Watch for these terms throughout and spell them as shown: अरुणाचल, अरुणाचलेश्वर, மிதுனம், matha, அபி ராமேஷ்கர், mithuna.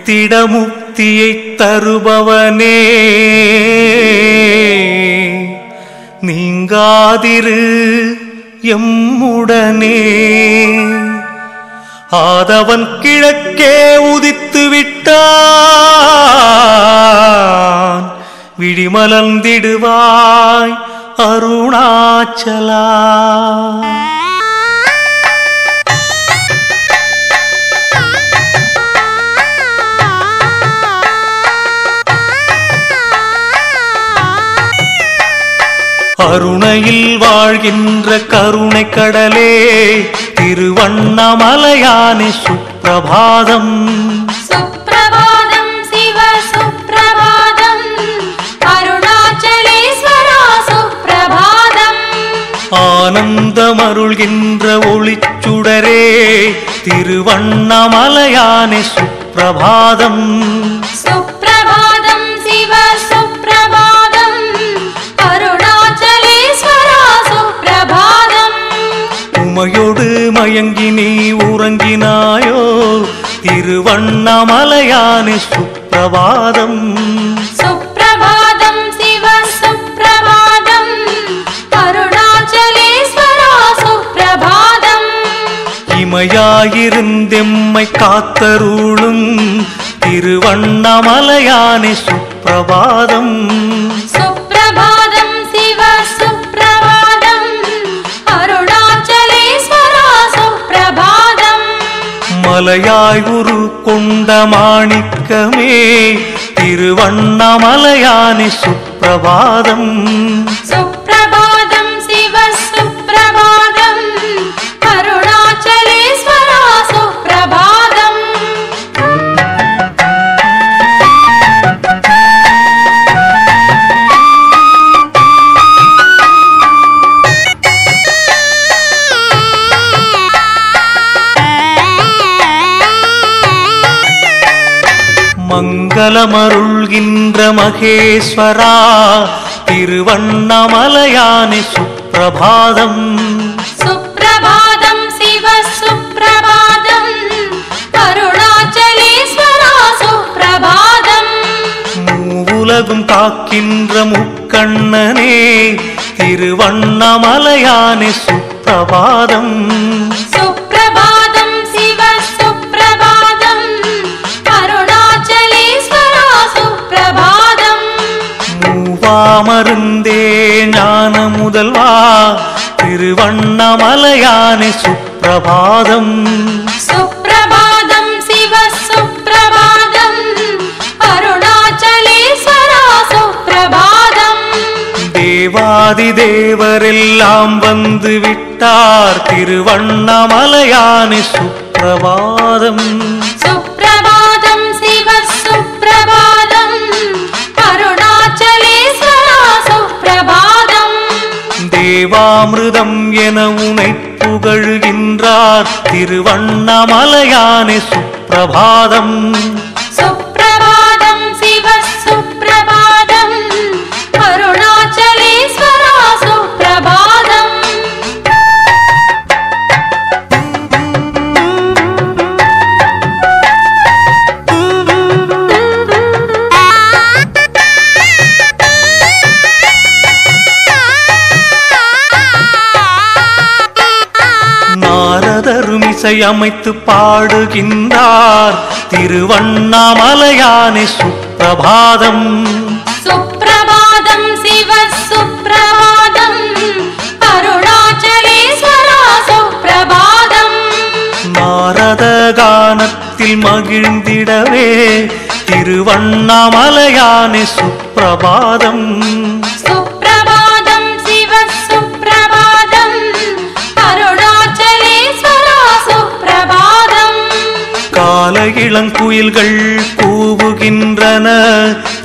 नित्तिड मुक्तियै तरुपवने नींगादिरु एम्मुडने आदवन किळक्के उदित्तु विट्टान विडिमलंदिडुवाय अरुणाचला அருணையில் வாழ்கின்ற கருணை கடலே திருவண்ணாமலையானே சுப்ரபாதம் சுப்ரபாதம் சிவ சுப்ரபாதம் அருணாச்சலேஸ்வரா சுப்ரபாதம் ஆனந்தம் அருள்கின்ற ஒளிச்சுடரே திருவண்ணாமலையானே சுப்ரபாதம் சுப்ரபாதம் சிவ சுப்ரபாதம் உமையோடு மயங்கி நீ உறங்கினாயோ திருவண்ணாமலையானே சுப்ரபாதம் சுப்ரபாதம் சிவ சுப்ரபாதம் அருணாச்சலேஸ்வரா சுப்ரபாதம் இமையாயிருந்தெம்மை காத்தருளும் திருவண்ணாமலையானே சுப்ரபாதம் சுப்ரபாதம் சிவ சுப்ரபாதம் அருணாச்சலேஸ்வரா சுப்ரபாதம் மலையாய் உரு கொண்ட மாணிக்கமே திருவண்ணாமலையானே சுப்ரபாதம் சுப்ரபாதம் சிவ சுப்ரபாதம் அருணாச்சலேஸ்வரா சுப்ரபாதம் மங்களமருள்கின்ற மகேஸ்வரா திருவண்ணாமலையானே சுப்ரபாதம் சுப்ரபாதம் சிவ சுப்ரபாதம் அருணாச்சலேஸ்வரா சுப்ரபாதம் மூவுலகும் காக்கின்ற முக்கண்ணனே திருவண்ணாமலையானே சுப்ரபாதம் அமர்ந்தே ஞான முதல்வா திருவண்ணாமலையானே சுப்ரபாதம் சுப்ரபாதம் சிவ சுப்ரபாதம் அருணாச்சலேஸ்வரா சுப்ரபாதம் தேவாதி தேவரெல்லாம் வந்து விட்டார் திருவண்ணாமலையானே சுப்ரபாதம் சுப்ரபாதம் சிவ சுப்ரபாதம் தேவாமிருதம் என உனைப் புகழ்கின்றார் திருவண்ணாமலையானே சுப்ரபாதம் சுப்ரபாதம் சிவ சுப்ரபாதம் அருணாச்சலேஸ்வரா சுப்ரபாதம் இசையமைத்து பாடுகின்றார் திருவண்ணாமலையானே சுப்ரபாதம் சுப்ரபாதம் சிவ சுப்ரபாதம் அருணாச்சலேஸ்வரா சுப்ரபாதம் நாரத கானத்தில் மகிழ்ந்திடவே திருவண்ணாமலையானே சுப்ரபாதம் சுப்ரபாதம் சிவ சுப்ரபாதம் இளங்குயில்கள் கூவுகின்றன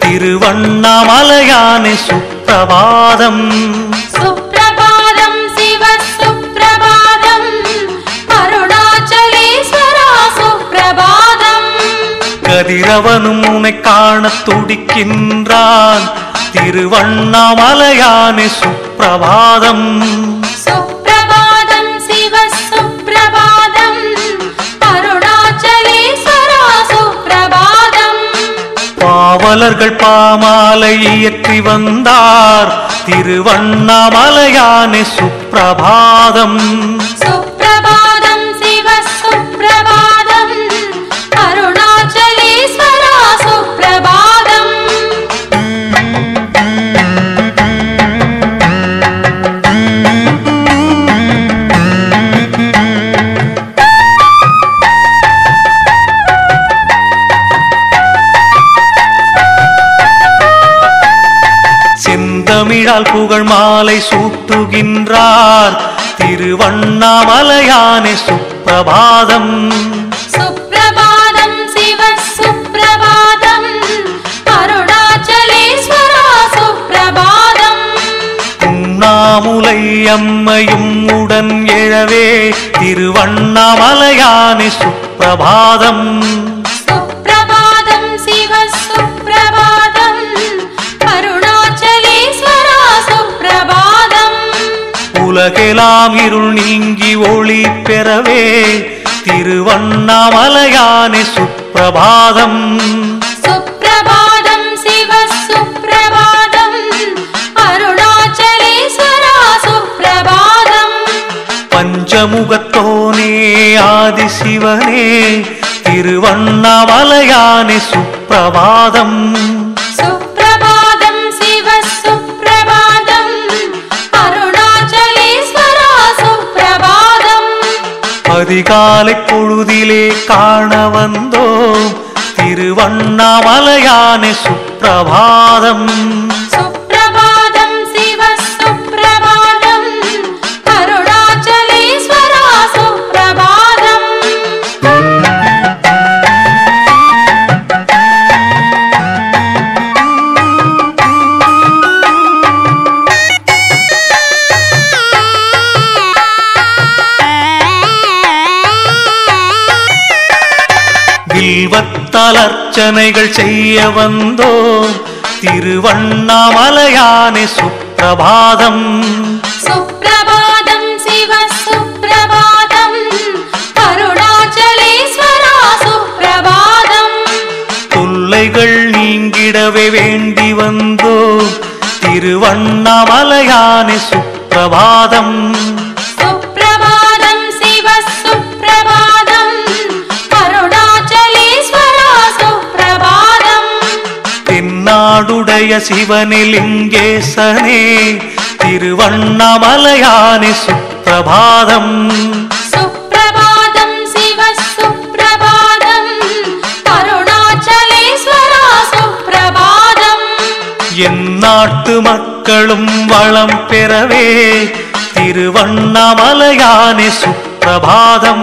திருவண்ணாமலையானே சுப்ரபாதம் சுப்ரபாதம் சிவ சுப்ரபாதம் அருணாச்சலேஸ்வரா சுப்ரபாதம் கதிரவனும் உன்னை காணத் துடிக்கின்றான் திருவண்ணாமலையானே சுப்ரபாதம் சுப்ரபாதம் சிவ சுப்ரபாதம் அருணாச்சலேஸ்வரா சுப்ரபாதம் மலர்கள் பாமாலை ஏற்றி வந்தார் திருவண்ணாமலையானே சுப்ரபாதம் சுப்ரபாதம் சிவ சுப்ரபாதம் அருணாச்சலேஸ்வரா சுப்ரபாதம் செந்தமிழால் புகழ் மாலை சூட்டுகின்றார் तिरुवण्णामलयाने सुप्रभातम् सुप्रभातम् शिव सुप्रभातम् अरुणाचलेश्वरा सुप्रभातम् उन्नामुलै अम्मैयुम उडन एळवे तिरुवण्णामलयाने सुप्रभातम् உலகெல்லாம் இருள் நீங்கி ஒளி பெறவே திருவண்ணாமலையானே சுப்ரபாதம் சுப்ரபாதம் சிவ சுப்ரபாதம் அருணாச்சலேஸ்வரா சுப்ரபாதம் பஞ்சமுகத்தோனே ஆதிசிவனே திருவண்ணாமலையானே சுப்ரபாதம் அதிகாலை பொழுதிலே காண வந்தோம் திருவண்ணாமலையானே சுப்ரபாதம் சுப்ரபாதம் சிவ சுப்ரபாதம் அருணாச்சலேஸ்வரா சுப்ரபாதம் வில்வத்தால் அர்ச்சனைகள் செய்ய வந்தோம் திருவண்ணாமலையானே சுப்ரபாதம் சுப்ரபாதம் சிவ சுப்ரபாதம் அருணாச்சலேஸ்வரா சுப்ரபாதம் தொல்லைகள் நீங்கிடவே வேண்டி வந்தோம் திருவண்ணாமலையானே சுப்ரபாதம் नाडुडय शिवने लिंगेशने तिरुवण्णामलयाने सुप्रभातम सुप्रभातम शिव सुप्रभातम अरुणाचलेश्वरा सुप्रभातम एन्नाट्टु मक्कलुम वलम पेरवे तिरुवण्णामलयाने सुप्रभातम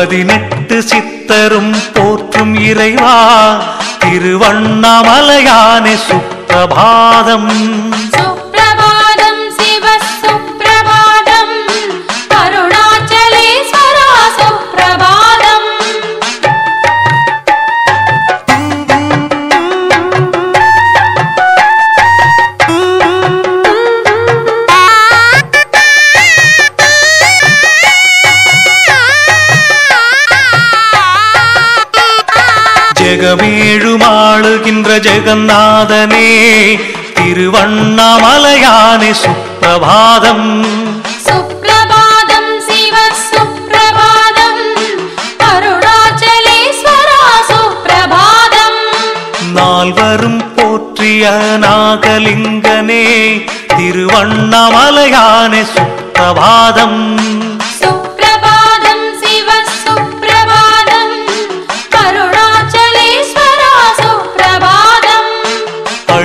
பதினெட்டு சித்தரும் போற்றும் இறைவா திருவண்ணாமலையானே சுப்ரபாதம் சுப்ரபாதம் சிவ சுப்ரபாதம் அருணாச்சலேஸ்வரா சுப்ரபாதம் ஜெகமேழுமாளுகின்ற ஜெகநாதனே திருவண்ணாமலையானே சுப்ரபாதம் சுப்ரபாதம் சிவ சுப்ரபாதம் அருணாச்சலேஸ்வரா சுப்ரபாதம் நால்வரும் போற்றிய நாகலிங்கனே திருவண்ணாமலையானே சுப்ரபாதம்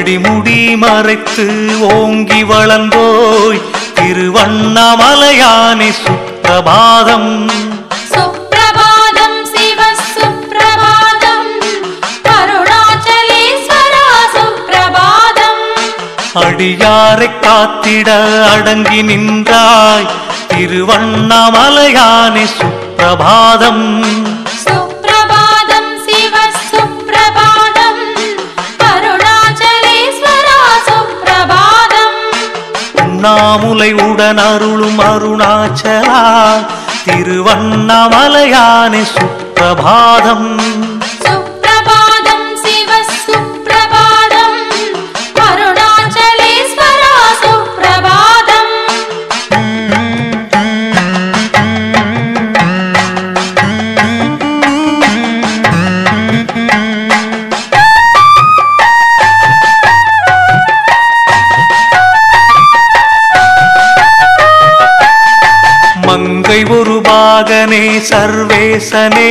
அடிமுடி மறைத்து ஓங்கி வளர்ந்தோய் திருவண்ணாமலையானே சுப்ரபாதம் சுப்ரபாதம் சிவ சுப்ரபாதம் அருணாச்சலேஸ்வரா சுப்ரபாதம் அடியாரை காத்திட அடங்கி நின்றாய் திருவண்ணாமலையானே சுப்ரபாதம் திருவண்ணாமலை உடன் அருளும் அருணாச்சலா திருவண்ணாமலையானே சுப்பிரபாதம் சுப்பிரபாதம் சிவ சுப்பிரபாதம் அருணாச்சலேஸ்வரா சுப்பிரபாதம் सर्वेशने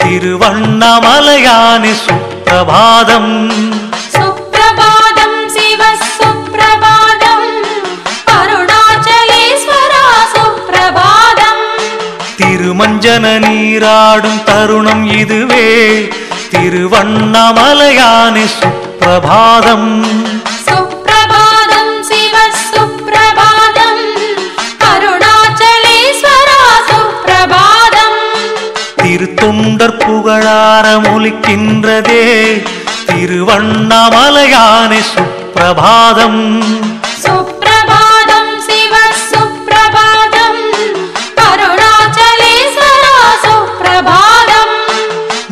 तिरुवण्णामलयाने सुप्रभादम् सुप्रभादम् शिव सुप्रभादम् अरुणाचलेश्वरा सुप्रभादम् तिरुमञ्जन नीराडुम् तरुणम् इदुवे तिरुवण्णामलयाने सुप्रभादम् திருத்தொண்டர் புகழாரமொலிக்கின்றதே திருவண்ணாமலையானே சுப்பிரபாதம் சுப்பிரபாதம் சிவ சுப்பிரபாதம் அருணாச்சலேஸ்வரா சுப்பிரபாதம்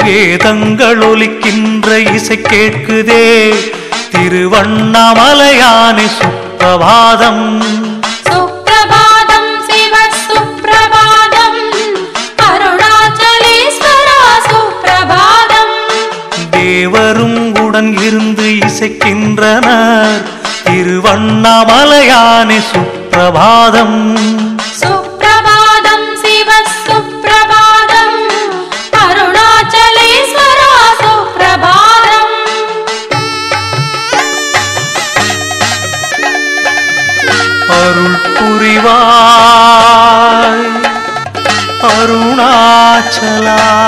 வேதங்கள் ஒலிக்கின்ற இசை கேட்குதே திருவண்ணாமலையானே சுப்பிரபாதம் तिरुवण्णामलयाने सुप्रभादम् सुप्रभादम् शिव सुप्रभादम् अरुणाचलेश्वरा सुप्रभादम् अरुण पुरीवाय अरुणाचला।